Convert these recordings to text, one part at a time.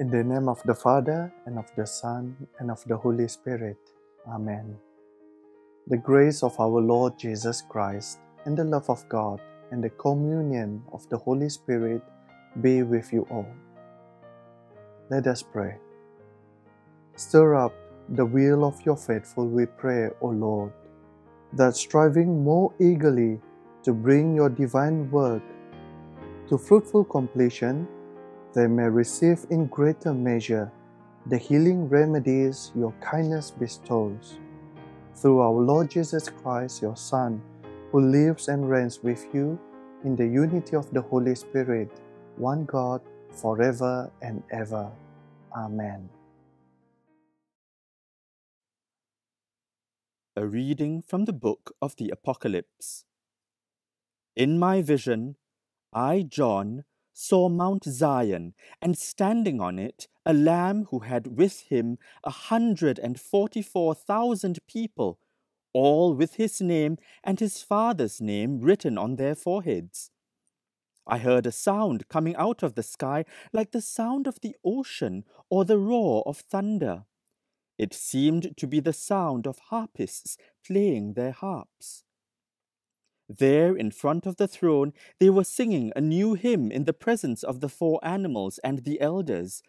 In the name of the Father, and of the Son, and of the Holy Spirit. Amen. The grace of our Lord Jesus Christ, and the love of God, and the communion of the Holy Spirit be with you all. Let us pray. Stir up the will of your faithful, we pray, O Lord, that striving more eagerly to bring your divine work to fruitful completion, they may receive in greater measure the healing remedies your kindness bestows. Through our Lord Jesus Christ, your Son, who lives and reigns with you in the unity of the Holy Spirit, one God, forever and ever. Amen. A reading from the book of the Apocalypse. In my vision, I, John, saw Mount Zion, and standing on it, a lamb who had with him 144,000 people, all with his name and his Father's name written on their foreheads. I heard a sound coming out of the sky like the sound of the ocean or the roar of thunder. It seemed to be the sound of harpists playing their harps. There, in front of the throne, they were singing a new hymn in the presence of the four animals and the elders,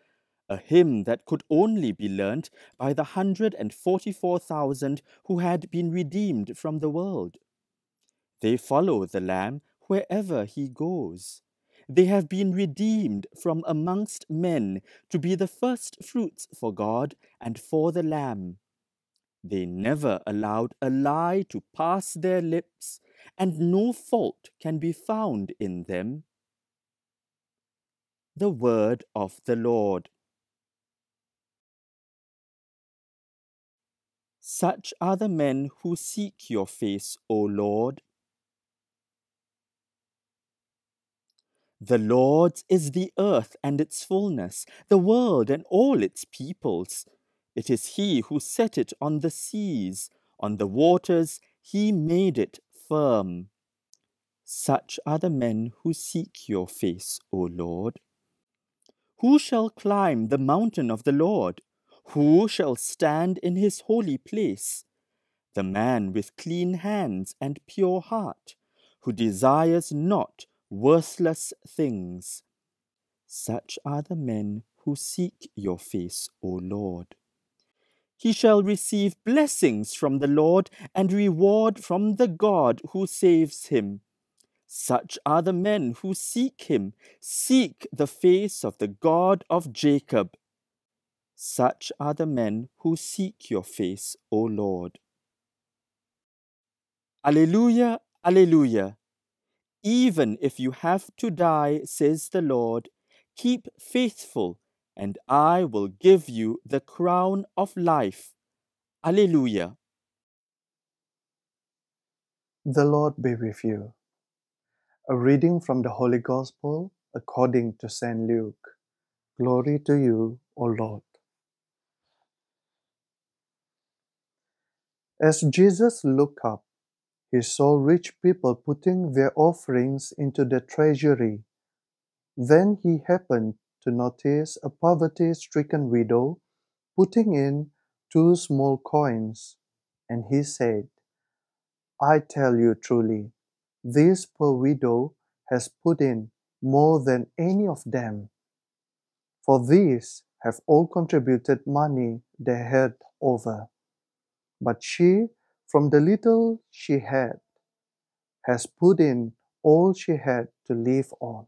a hymn that could only be learnt by the 144,000 who had been redeemed from the world. They follow the Lamb wherever he goes. They have been redeemed from amongst men to be the first fruits for God and for the Lamb. They never allowed a lie to pass their lips, and no fault can be found in them. The Word of the Lord. Such are the men who seek your face, O Lord. The Lord's is the earth and its fullness, the world and all its peoples. It is he who set it on the seas, on the waters he made it firm. Such are the men who seek your face, O Lord. Who shall climb the mountain of the Lord? Who shall stand in his holy place? The man with clean hands and pure heart, who desires not worthless things. Such are the men who seek your face, O Lord. He shall receive blessings from the Lord and reward from the God who saves him. Such are the men who seek him, seek the face of the God of Jacob. Such are the men who seek your face, O Lord. Alleluia, alleluia. Even if you have to die, says the Lord, keep faithful, and I will give you the crown of life. Alleluia. The Lord be with you. A reading from the Holy Gospel according to St. Luke. Glory to you, O Lord. As Jesus looked up, he saw rich people putting their offerings into the treasury. Then he happened to notice a poverty-stricken widow putting in 2 small coins, and he said, I tell you truly, this poor widow has put in more than any of them, for these have all contributed money they had over. But she, from the little she had, has put in all she had to live on.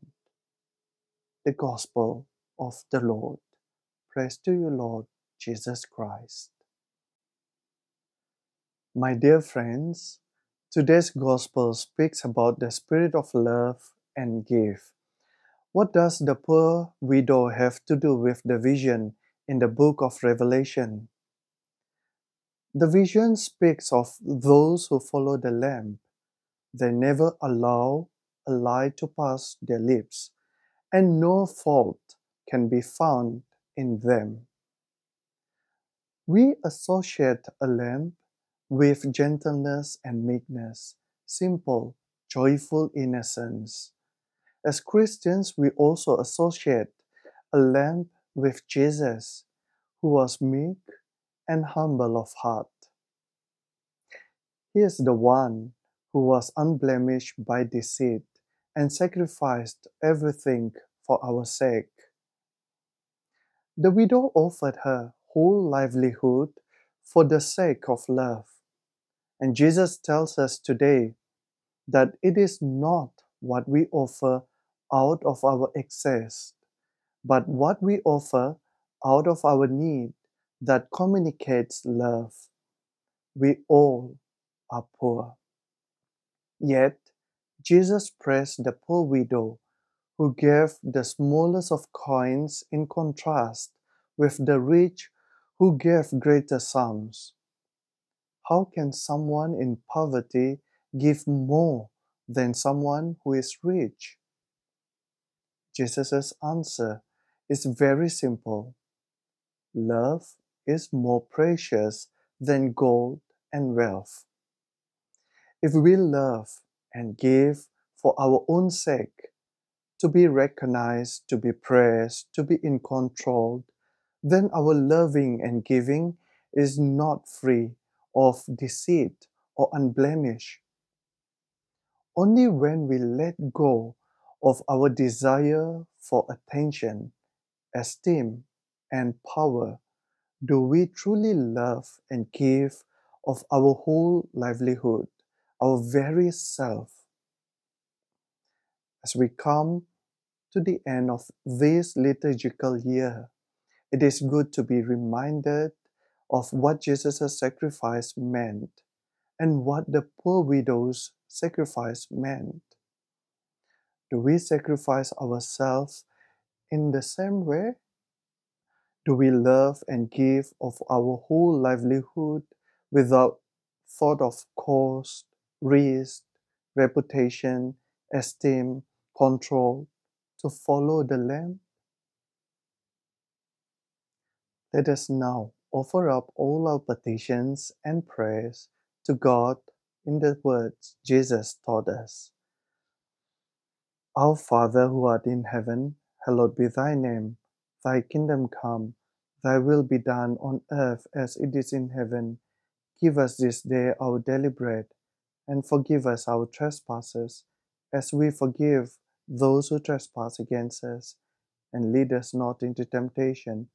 The Gospel of the Lord. Praise to you, Lord Jesus Christ. My dear friends, today's Gospel speaks about the spirit of love and give. What does the poor widow have to do with the vision in the book of Revelation? The vision speaks of those who follow the lamp. They never allow a lie to pass their lips, and no fault can be found in them. We associate a lamp with gentleness and meekness, simple, joyful innocence. As Christians, we also associate a lamp with Jesus, who was meek and humble of heart. He is the one who was unblemished by deceit and sacrificed everything for our sake. The widow offered her whole livelihood for the sake of love, and Jesus tells us today that it is not what we offer out of our excess, but what we offer out of our need that communicates love. We all are poor. Yet, Jesus praised the poor widow who gave the smallest of coins in contrast with the rich who gave greater sums. How can someone in poverty give more than someone who is rich? Jesus' answer is very simple. Love is more precious than gold and wealth. If we love and give for our own sake, to be recognized, to be praised, to be in control, then our loving and giving is not free of deceit or unblemished. Only when we let go of our desire for attention, esteem, and power do we truly love and give of our whole livelihood, our very self. As we come to the end of this liturgical year, it is good to be reminded of what Jesus' sacrifice meant and what the poor widow's sacrifice meant. Do we sacrifice ourselves in the same way? Do we love and give of our whole livelihood without thought of cost, risk, reputation, esteem, control, to follow the Lamb? Let us now offer up all our petitions and prayers to God in the words Jesus taught us. Our Father who art in heaven, hallowed be thy name. Thy kingdom come, thy will be done on earth as it is in heaven. Give us this day our daily bread, and forgive us our trespasses, as we forgive those who trespass against us. And lead us not into temptation,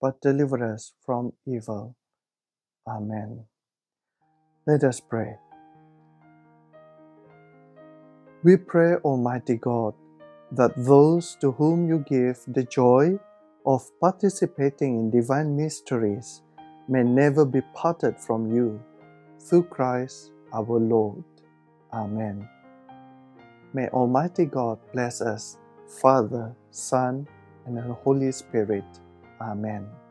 but deliver us from evil. Amen. Let us pray. We pray, Almighty God, that those to whom you give the joy of participating in divine mysteries may never be parted from you. Through Christ our Lord. Amen. May Almighty God bless us, Father, Son, and the Holy Spirit. Amen.